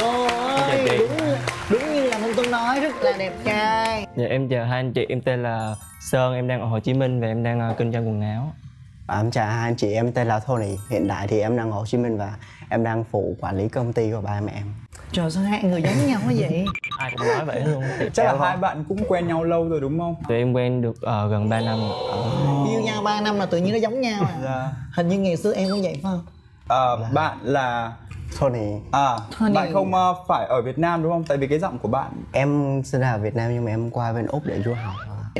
Trời ơi, đúng như là Minh Tuấn nói, rất là đẹp trai. Dạ em chào hai anh chị, em tên là Sơn, em đang ở Hồ Chí Minh và em đang kinh doanh quần áo. Em chào hai anh chị, em tên là Thony. Hiện tại thì em đang ở Hồ Chí Minh và em đang phụ quản lý công ty của ba mẹ em. Trời, sao hai người giống nhau quá vậy? Ai cũng nói vậy luôn. Chắc là hai bạn cũng quen nhau lâu rồi đúng không? Tụi em quen được gần 3 năm. Yêu nhau 3 năm là tự nhiên nó giống nhau à? Dạ. Hình như ngày xưa em cũng vậy phải không? Bạn là... Thony. À, Thony. Bạn không phải ở Việt Nam đúng không? Tại vì cái giọng của bạn... Em sinh ra ở Việt Nam nhưng mà em qua bên Úc để du học.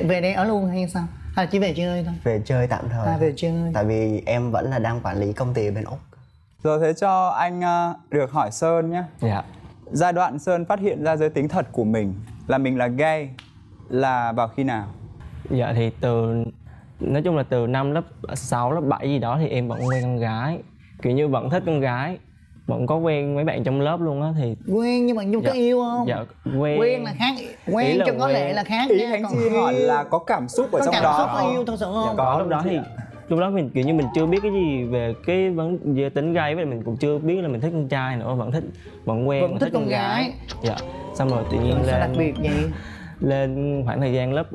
Về đây ở luôn hay sao? Hay chỉ về chơi thôi? Về chơi tạm thời. À, về chơi. Tại vì em vẫn là đang quản lý công ty ở bên Úc. Rồi thế cho anh được hỏi Sơn nhé. Dạ. Giai đoạn Sơn phát hiện ra giới tính thật của mình là gay là vào khi nào? Dạ thì từ... Nói chung là từ năm lớp 6, lớp 7 gì đó thì em vẫn quen con gái. Kiểu như vẫn thích con gái, vẫn có quen mấy bạn trong lớp luôn á thì... Quen nhưng mà Nhung dạ, có yêu không? Dạ, quen. Quen là khác, quen trong có lẽ là khác ý nha. Ý Khánh Chi hỏi là có cảm xúc ở trong cảm đó. Có yêu thật sự không? Dạ, có lúc đó thì... Lúc đó mình kiểu như mình chưa biết cái gì về cái vấn đề tính gay, với mình cũng chưa biết là mình thích con trai nữa, vẫn quen, vẫn thích con gái. Dạ. Xong rồi tự nhiên lên... Sao đặc biệt vậy? Lên khoảng thời gian lớp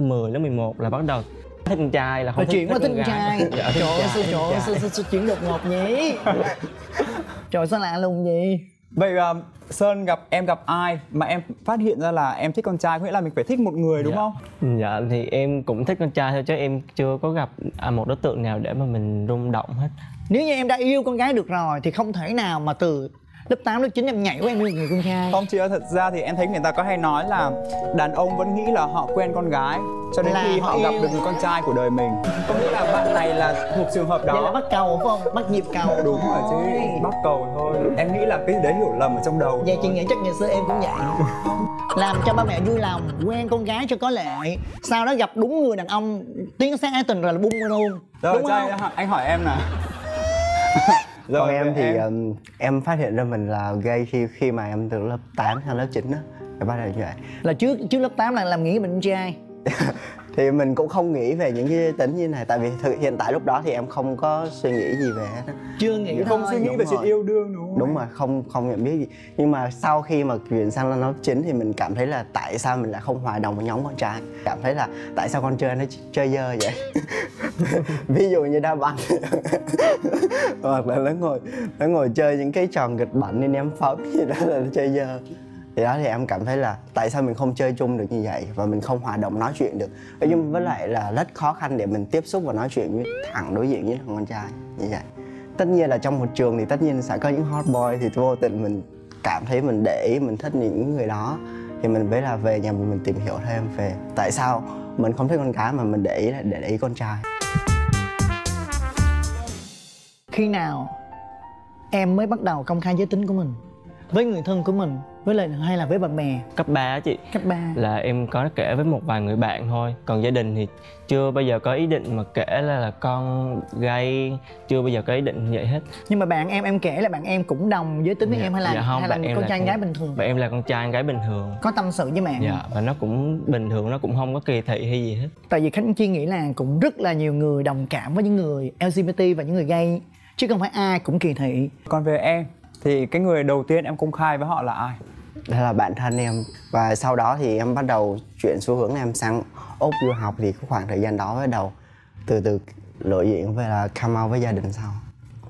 10, lớp 11 là bắt đầu thích con trai, là không thích con gái. Trời ơi, sao chuyển đột ngột vậy? Trời, sao lạ lùng vậy? Vậy Sơn gặp em gặp ai mà em phát hiện ra là em thích con trai, có nghĩa là mình phải thích một người đúng không? Dạ thì em cũng thích con trai thôi chứ em chưa có gặp một đối tượng nào để mà mình rung động hết. Nếu như em đã yêu con gái được rồi thì không thể nào mà từ lớp 8, lớp 9 em nhảy qua em yêu người con trai. Không chị ơi, thật ra thì em thấy người ta có hay nói là đàn ông vẫn nghĩ là họ quen con gái cho đến là khi họ gặp được người con trai của đời mình. Có nghĩa là bạn này là thuộc trường hợp đó. Vậy là bắt cầu phải không? Bắt nhịp cầu. Đúng rồi chứ, bắt cầu thôi. Em nghĩ là cái đấy hiểu lầm ở trong đầu. Vậy chị nghĩ chắc ngày xưa em cũng vậy. Làm cho ba mẹ vui lòng, quen con gái cho có lệ, sau đó gặp đúng người đàn ông tiếng sáng ái tình rồi là bung ra luôn. Rồi, đúng không? Anh hỏi em nè. Rồi, còn em thì em phát hiện ra mình là gay khi mà em từ lớp 8 sang lớp 9 á. Em bắt đầu như vậy. Là trước lớp 8 là làm nghĩ mình trai. Thì mình cũng không nghĩ về những cái tính như này. Tại vì hiện tại lúc đó thì em không có suy nghĩ gì về hết. Chưa nghĩ thôi. Không suy nghĩ về chuyện yêu đương đúng không? Đúng rồi, không nhận biết gì. Nhưng mà sau khi mà chuyển sang lớp 9 thì mình cảm thấy là tại sao mình lại không hòa đồng với nhóm con trai. Cảm thấy là tại sao con trai nó chơi dơ vậy. Ví dụ như đá banh. Hoặc là nó ngồi chơi những cái trò nghịch bẩn nên em phóng gì đó là nó chơi dơ. Thì đó thì em cảm thấy là tại sao mình không chơi chung được như vậy và mình không hòa đồng nói chuyện được. Nhưng với lại là rất khó khăn để mình tiếp xúc và nói chuyện với thằng đối diện với thằng con trai như vậy. Tất nhiên là trong một trường thì tất nhiên sẽ có những hot boy thì vô tình mình cảm thấy mình để ý mình thích những người đó. Thì mình mới là về nhà mình tìm hiểu thêm về tại sao mình không thích con gái mà mình để ý là để ý con trai. Khi nào em mới bắt đầu công khai giới tính của mình? Với người thân của mình, với lại hay là với bạn bè? Cấp 3 chị. Cấp 3. Là em có kể với một vài người bạn thôi. Còn gia đình thì chưa bao giờ có ý định mà kể là con gay. Chưa bao giờ có ý định như vậy hết. Nhưng mà bạn em kể là bạn em cũng đồng giới tính với em hay là, dạ không, hay là con trai gái bình thường? Bạn em là con trai gái bình thường. Có tâm sự với mẹ? Dạ, và nó cũng bình thường, nó cũng không có kỳ thị hay gì hết. Tại vì Khánh Chi nghĩ là cũng rất là nhiều người đồng cảm với những người LGBT và những người gay. Chứ không phải ai cũng kỳ thị. Còn về em thì cái người đầu tiên em công khai với họ là ai? Đó là bạn thân em. Và sau đó thì em bắt đầu chuyển xu hướng em sang Úc du học. Thì khoảng thời gian đó bắt đầu từ lộ diện về là come out với gia đình sau.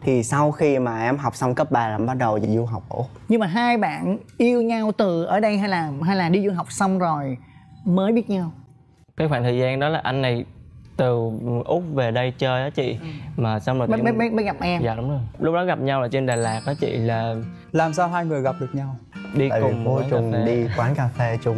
Thì sau khi mà em học xong cấp 3 là em bắt đầu du học ở Úc. Nhưng mà hai bạn yêu nhau từ ở đây hay là đi du học xong rồi mới biết nhau? Cái khoảng thời gian đó là anh này từ Úc về đây chơi á chị. Mà xong rồi mới gặp em. Dạ đúng rồi. Lúc đó gặp nhau là trên Đà Lạt á chị. Là làm sao hai người gặp được nhau? Đi tại cùng vô trùng đi quán cà phê chung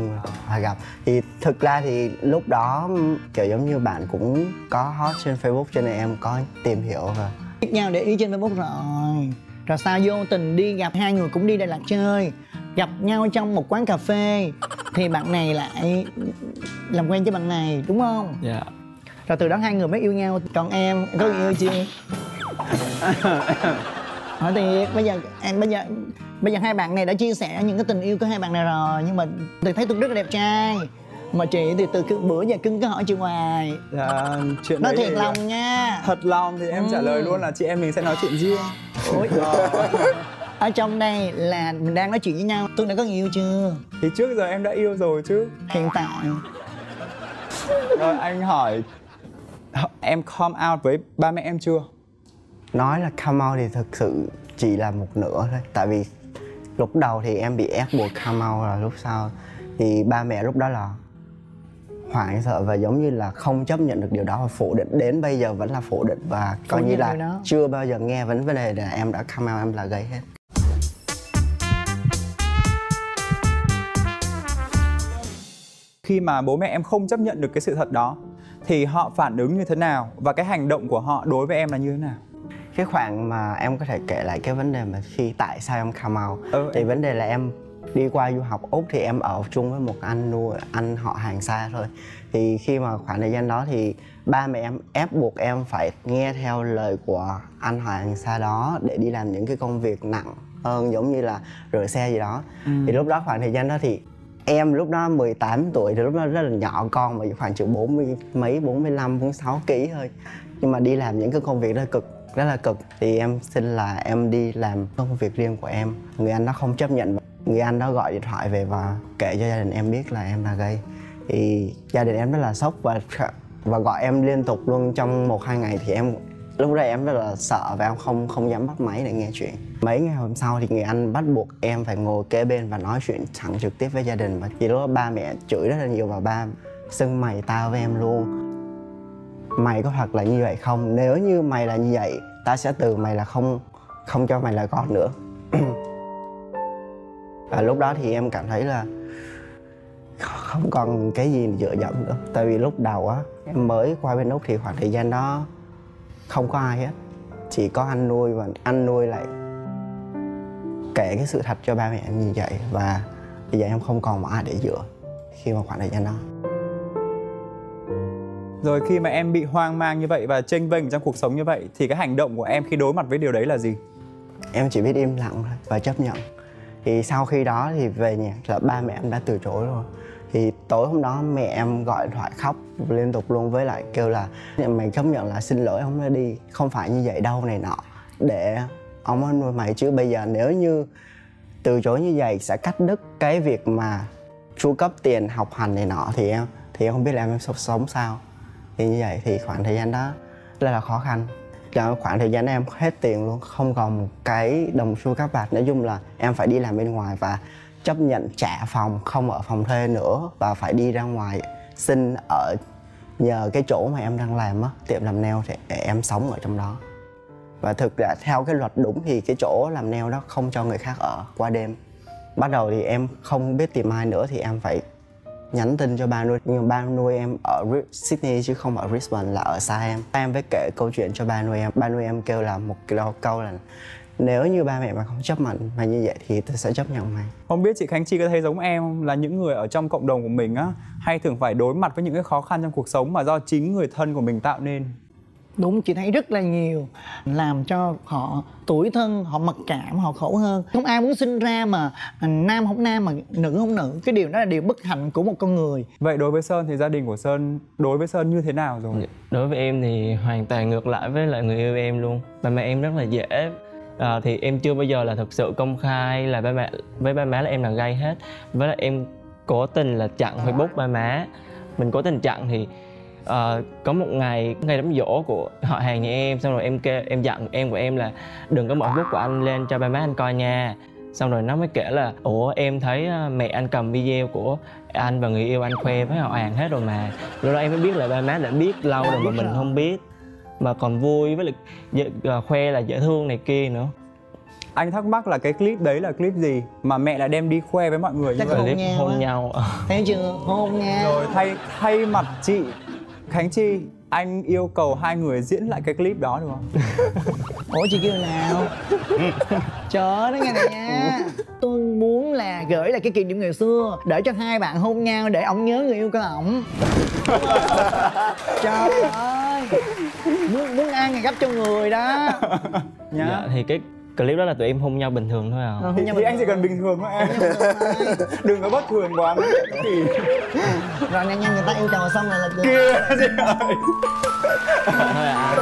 là gặp. Thì thực ra thì lúc đó kiểu giống như bạn cũng có hot trên Facebook cho nên em có tìm hiểu rồi. Biết nhau để ý trên Facebook rồi. Rồi sao vô tình đi gặp, hai người cũng đi Đà Lạt chơi, gặp nhau trong một quán cà phê thì bạn này lại làm quen với bạn này đúng không? Dạ. Rồi từ đó hai người mới yêu nhau. Còn em có người yêu chưa? Hỏi thiệt, bây giờ hai bạn này đã chia sẻ những cái tình yêu của hai bạn này rồi. Nhưng mà tôi thấy tôi rất là đẹp trai. Mà chị thì từ bữa giờ cưng cứ hỏi chị hoài. Dạ, chuyện nói thiệt lòng nha. Thật lòng thì em trả lời luôn là chị em mình sẽ nói chuyện riêng. Ôi Ở trong đây là mình đang nói chuyện với nhau. Tôi đã có người yêu chưa? Thì trước giờ em đã yêu rồi chứ. Hiện tại. Rồi anh hỏi em come out với ba mẹ em chưa? Nói là come out thì thực sự chỉ là một nửa thôi. Tại vì lúc đầu thì em bị ép buộc come out, rồi lúc sau thì ba mẹ lúc đó là hoảng sợ và giống như là không chấp nhận được điều đó và phủ định, đến bây giờ vẫn là phủ định và coi như là chưa bao giờ nghe vấn đề là em đã come out, em là gay hết. Khi mà bố mẹ em không chấp nhận được cái sự thật đó thì họ phản ứng như thế nào và cái hành động của họ đối với em là như thế nào? Cái khoảng mà em có thể kể lại cái vấn đề mà khi tại sao em come out thì vấn đề là em đi qua du học Úc thì em ở chung với một anh nuôi, anh họ hàng xa thôi. Thì khi mà khoảng thời gian đó thì ba mẹ em ép buộc em phải nghe theo lời của anh họ hàng xa đó để đi làm những cái công việc nặng hơn, giống như là rửa xe gì đó. Thì lúc đó khoảng thời gian đó thì em lúc đó 18 tuổi thì lúc đó rất là nhỏ con, mà khoảng chừng 40 mấy, 45, 46 kg thôi. Nhưng mà đi làm những cái công việc rất là cực. Thì em xin là em đi làm công việc riêng của em. Người anh đó không chấp nhận. Người anh đó gọi điện thoại về và kể cho gia đình em biết là em là gay. Thì gia đình em rất là sốc và gọi em liên tục luôn trong 1-2 ngày. Thì em lúc đó em rất là sợ và em không dám bắt máy để nghe chuyện. Mấy ngày hôm sau thì người anh bắt buộc em phải ngồi kế bên và nói chuyện thẳng trực tiếp với gia đình. Và thì lúc đó ba mẹ chửi rất là nhiều và ba xưng mày tao với em luôn. Mày có thật là như vậy không? Nếu như mày là như vậy, ta sẽ từ mày là không cho mày là con nữa. Và lúc đó thì em cảm thấy là không còn cái gì dựa dẫm nữa. Tại vì lúc đầu á, em mới qua bên Úc thì khoảng thời gian đó không có ai hết. Chỉ có anh nuôi và anh nuôi lại kể cái sự thật cho ba mẹ em như vậy. Và bây giờ em không còn một ai để dựa khi mà khoảng thời gian đó. Rồi khi mà em bị hoang mang như vậy và chênh vênh trong cuộc sống như vậy thì cái hành động của em khi đối mặt với điều đấy là gì? Em chỉ biết im lặng thôi và chấp nhận. Thì sau khi đó thì về nhà là ba mẹ em đã từ chối rồi. Thì tối hôm đó mẹ em gọi điện thoại khóc liên tục luôn, với lại kêu là mày chấp nhận là xin lỗi ông đã đi, không phải như vậy đâu này nọ, để ông ấy nuôi mày chứ bây giờ nếu như từ chối như vậy sẽ cắt đứt cái việc mà chu cấp tiền học hành này nọ. Thì em không biết là em sống sao. Thì như vậy thì khoảng thời gian đó rất là khó khăn. Là khoảng thời gian em hết tiền luôn, không còn một cái đồng xu các bạn. Nói chung là em phải đi làm bên ngoài và chấp nhận trả phòng, không ở phòng thuê nữa. Và phải đi ra ngoài xin ở nhờ cái chỗ mà em đang làm á, tiệm làm nail thì em sống ở trong đó. Và thực ra theo cái luật đúng thì cái chỗ làm nail đó không cho người khác ở qua đêm. Bắt đầu thì em không biết tìm ai nữa thì em phải nhắn tin cho ba nuôi, nhưng ba nuôi em ở Sydney chứ không ở Richmond, là ở xa em. Em phải kể câu chuyện cho ba nuôi em. Ba nuôi em kêu là một câu là nếu như ba mẹ mà không chấp nhận mày như vậy thì tôi sẽ chấp nhận mày. Không biết chị Khánh Chi có thấy giống em không? Là những người ở trong cộng đồng của mình á, hay thường phải đối mặt với những cái khó khăn trong cuộc sống mà do chính người thân của mình tạo nên. Đúng, chị thấy rất là nhiều, làm cho họ tủi thân, họ mặc cảm, họ khổ hơn. Không ai muốn sinh ra mà nam không nam mà nữ không nữ. Cái điều đó là điều bất hạnh của một con người. Vậy đối với Sơn thì gia đình của Sơn đối với Sơn như thế nào rồi? Đối với em thì hoàn toàn ngược lại với lại người yêu em luôn. Ba mẹ em rất là dễ. Thì em chưa bao giờ là thực sự công khai là ba má là em là gay hết. Với lại em cố tình là chặn Facebook ba má. Mình cố tình chặn thì có một ngày đám giỗ của họ hàng nhà em, xong rồi em dặn em của em là đừng có mở Facebook của anh lên cho ba má anh coi nha. Xong rồi nó mới kể là ủa em thấy mẹ anh cầm video của anh và người yêu anh khoe với họ hàng hết rồi mà. Lúc đó em mới biết là ba má đã biết lâu rồi mà mình không biết. Mà còn vui với lại khoe là dễ thương này kia nữa. Anh thắc mắc là cái clip đấy là clip gì mà mẹ lại đem đi khoe với mọi người như vậy? Clip hôn nhau. Thấy chưa? Hôn nhau. Rồi thay mặt chị Khánh Chi, anh yêu cầu hai người diễn lại cái clip đó được không? Ủa chị kêu nào? Trời ơi, nghe này nha. Tôi muốn là gửi lại cái kỷ niệm ngày xưa để cho hai bạn hôn nhau để ổng nhớ người yêu của ổng. Trời ơi, muốn ăn thì gấp cho người đó. Dạ, thì cái clip đó là tụi em hôn nhau bình thường thôi à? Thì anh chỉ cần bình thường thôi em. Đừng có bất thường quá. Rồi nhanh nhanh người ta yêu cầu xong rồi là kìa chị ơi. Thôi à.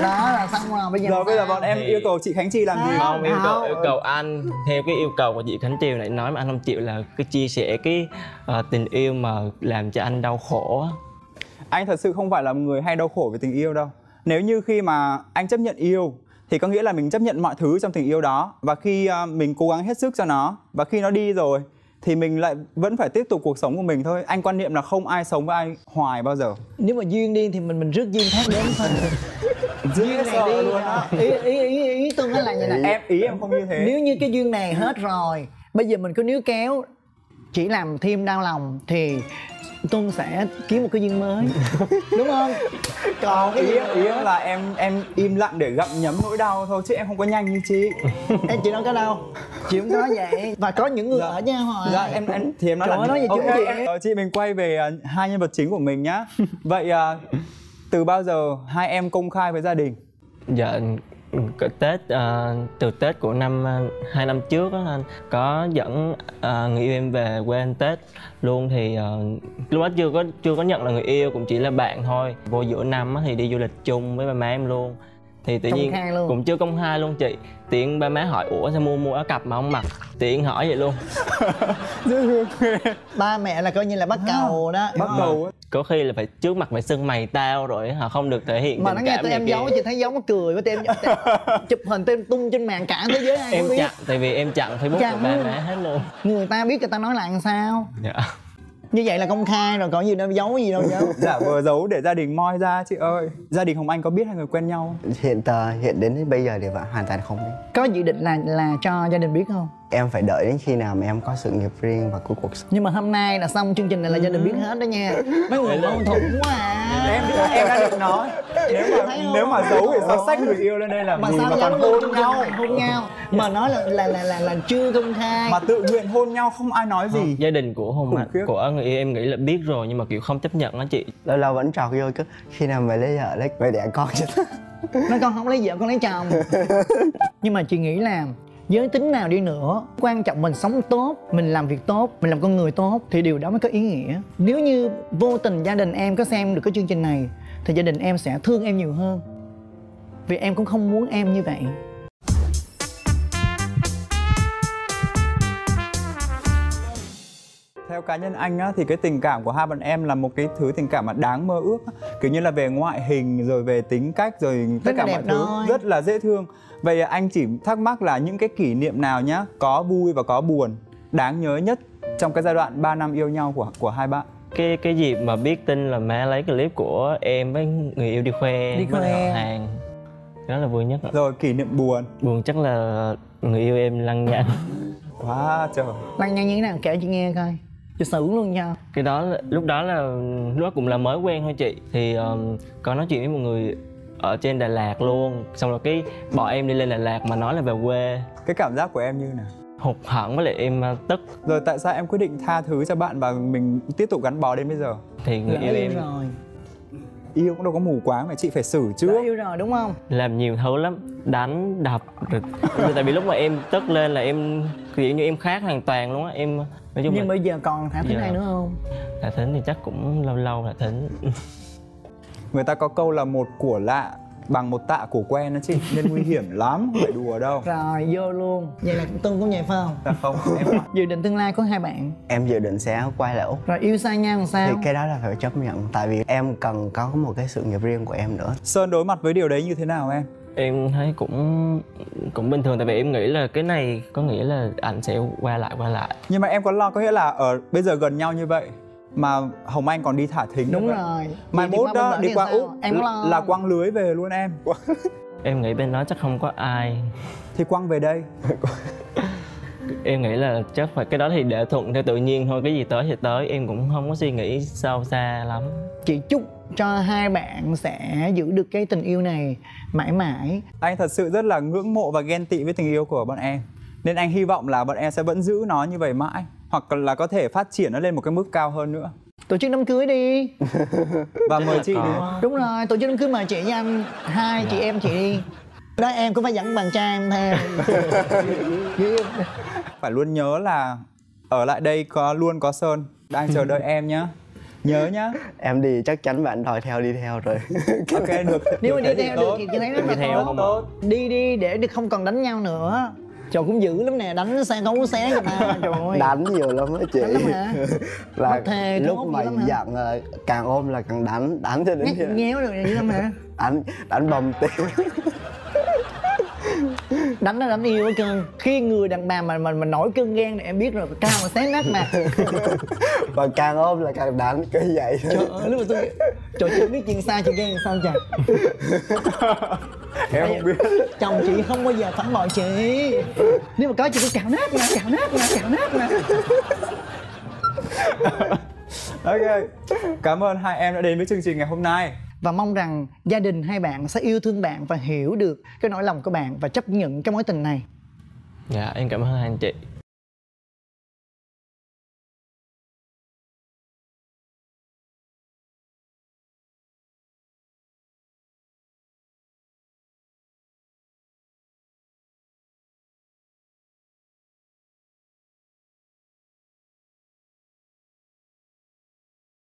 Đó là xong rồi. Bây giờ bọn em yêu cầu chị Khánh Chi làm gì? Không, yêu cầu anh theo cái yêu cầu của chị Khánh Chi này nói mà anh không chịu là cái chia sẻ cái tình yêu mà làm cho anh đau khổ. Anh thật sự không phải là người hay đau khổ về tình yêu đâu. Nếu như khi mà anh chấp nhận yêu thì có nghĩa là mình chấp nhận mọi thứ trong tình yêu đó. Và khi mình cố gắng hết sức cho nó, và khi nó đi rồi thì mình lại vẫn phải tiếp tục cuộc sống của mình thôi. Anh quan niệm là không ai sống với ai hoài bao giờ. Nếu mà duyên đi thì mình rước duyên khác đến thôi. Duyên này đi luôn đó. Ý tôi nói là như này. Em không như thế. Nếu như cái duyên này hết rồi, bây giờ mình cứ níu kéo chỉ làm thêm đau lòng thì Tuân sẽ kiếm một cái duyên mới. Đúng không? Còn cái ý là em im lặng để gặm nhấm nỗi đau thôi, chứ em không có nhanh như chị. Em chị nói có đâu. Chị cũng nói vậy. Và có những người ở nha hồi. Dạ em thì em nói là nói gì okay, chị mình quay về hai nhân vật chính của mình nhá. Vậy từ bao giờ hai em công khai với gia đình? Dạ Tết, từ Tết của hai năm trước đó, anh có dẫn người yêu em về quê anh Tết luôn. Thì lúc đó chưa có nhận là người yêu, cũng chỉ là bạn thôi. Vô giữa năm thì đi du lịch chung với ba má em luôn. Thì tự nhiên cũng chưa công khai luôn chị. Tiện ba má hỏi ủa sao mua áo cặp mà không mặc. Tiện hỏi vậy luôn. Ba mẹ là coi như là bắt cầu đó. Bắt cầu. Có khi là phải trước mặt phải xưng mày tao rồi họ không được thể hiện. Mà nó nghe tụi em giấu chị thấy giấu nó cười với tụi em. Chụp hình tụi em tung trên mạng cả thế giới ai cũng biết. Em chặn, tại vì em chặn Facebook của ba mẹ hết luôn. Người ta biết người ta nói là làm sao. Dạ. Như vậy là công khai rồi, còn gì đâu giấu gì đâu chứ. Dạ vừa giấu để gia đình moi ra chị ơi. Gia đình Hồng Anh có biết hai người quen nhau? Hiện đến bây giờ thì hoàn toàn không biết. Có dự định là cho gia đình biết không? Em phải đợi đến khi nào mà em có sự nghiệp riêng và cuộc sống. Nhưng mà hôm nay là xong chương trình này là gia đình biết hết đó nha. Mấy người mâu thuẫn quá à. Em đã được nói. Nếu mà giấu thì sao sách người yêu lên đây là mà gì sao mà còn hôn nhau. Mà nói là chưa công khai. Mà tự nguyện hôn nhau không ai nói gì. Gia đình của người yêu em nghĩ là biết rồi nhưng mà kiểu không chấp nhận đó chị. Lâu vẫn trò vô cứ khi nào mày lấy vợ mày đẻ con chứ. Nói con không lấy vợ con lấy chồng. Nhưng mà chị nghĩ là giới tính nào đi nữa, quan trọng mình sống tốt, mình làm việc tốt, mình làm con người tốt thì điều đó mới có ý nghĩa. Nếu như vô tình gia đình em có xem được cái chương trình này thì gia đình em sẽ thương em nhiều hơn. Vì em cũng không muốn em như vậy. Theo cá nhân anh á, thì cái tình cảm của hai bạn em là một cái thứ tình cảm mà đáng mơ ước. Kiểu như là về ngoại hình rồi về tính cách rồi tất cả mọi thứ rất là dễ thương. Vậy anh chỉ thắc mắc là những cái kỷ niệm nào nhá, có vui và có buồn, đáng nhớ nhất trong cái giai đoạn 3 năm yêu nhau của hai bạn? Cái dịp mà biết tin là má lấy clip của em với người yêu đi khoe với họ hàng, đó là vui nhất. Rồi kỷ niệm buồn? Buồn chắc là người yêu em lăng nhăng. Quá trời. Lăng nhăng như thế nào kể chị nghe coi. Chị xử luôn nha. Cái đó lúc đó cũng là mới quen thôi chị. Thì có nói chuyện với một người ở trên Đà Lạt luôn. Xong rồi cái bọn em đi lên Đà Lạt mà nói là về quê. Cái cảm giác của em như nào? Hụt hẫng với lại em tức. Rồi tại sao em quyết định tha thứ cho bạn và mình tiếp tục gắn bó đến bây giờ? Thì người yêu em rồi. Yêu cũng đâu có mù quáng mà chị phải xử trước. Đã yêu rồi đúng không? Làm nhiều thứ lắm. Đánh, đập rồi. Tại vì lúc mà em tức lên là em kiểu như em khác hoàn toàn luôn á. Em nhưng bây giờ còn thả thính này nữa không? Thả thính thì chắc cũng lâu lâu thả thính. Người ta có câu là một của lạ bằng một tạ của quen đó chị. Nên nguy hiểm lắm, không phải đùa đâu. Rồi, vô luôn. Vậy là Tuân cũng vậy phải không? Dạ không, em dự định tương lai của hai bạn? Em dự định sẽ quay lại Úc. Rồi yêu xa nhau làm sao? Thì cái đó là phải chấp nhận. Tại vì em cần có một cái sự nghiệp riêng của em nữa. Sơn đối mặt với điều đấy như thế nào em? Em thấy cũng bình thường, tại vì em nghĩ là cái này có nghĩa là ảnh sẽ qua lại. Nhưng mà em có lo có nghĩa là ở bây giờ gần nhau như vậy mà Hồng Anh còn đi thả thính. Đúng rồi. Mai mốt đó đi qua Úc em là quăng lưới về luôn em. Em nghĩ bên đó chắc không có ai. Thì quăng về đây. Em nghĩ là chắc phải cái đó thì để thuận theo tự nhiên thôi, cái gì tới thì tới, em cũng không có suy nghĩ sâu xa lắm. Chị chúc cho hai bạn sẽ giữ được cái tình yêu này mãi mãi. Anh thật sự rất là ngưỡng mộ và ghen tị với tình yêu của bọn em. Nên anh hy vọng là bọn em sẽ vẫn giữ nó như vậy mãi. Hoặc là có thể phát triển nó lên một cái mức cao hơn nữa. Tổ chức đám cưới đi. Và mời chị đi. Đúng rồi, tổ chức đám cưới mời chị với anh. Hai chị em chị đi. Đó em cũng phải dẫn bạn trai em theo. Phải luôn nhớ là ở lại đây luôn có Sơn đang chờ đợi em nhá. Nhớ nhá. Em đi chắc chắn bạn đòi theo đi theo rồi. Ok được. Nếu mà đi theo được thì chị thấy nó theo không tốt. Đi đi để không cần đánh nhau nữa. Trời cũng dữ lắm nè, đánh xe không có xé người ta. Trời ơi. Đánh nhiều lắm á chị. Là thề, lúc mà giận là càng ôm là càng đánh, đánh cho đến khi nhéo được dữ lắm hả? Đánh bầm tiêu. Đánh nó đánh yêu hết trơn. Khi người đàn bà mà mình nổi cơn ghen này em biết rồi, cao mà xé nát mà. Và càng ôm là càng đánh cứ vậy. Trời ơi, lúc mà tôi trời chưa biết chuyện sai chị ghen sao trời. Em không biết. Chồng chị không bao giờ phản bội chị. Nếu mà có chị cứ cào nát nè, cào nát nè, cào nát nè. Ok, cảm ơn hai em đã đến với chương trình ngày hôm nay. Và mong rằng gia đình hai bạn sẽ yêu thương bạn và hiểu được cái nỗi lòng của bạn và chấp nhận cái mối tình này. Dạ, em cảm ơn hai anh chị.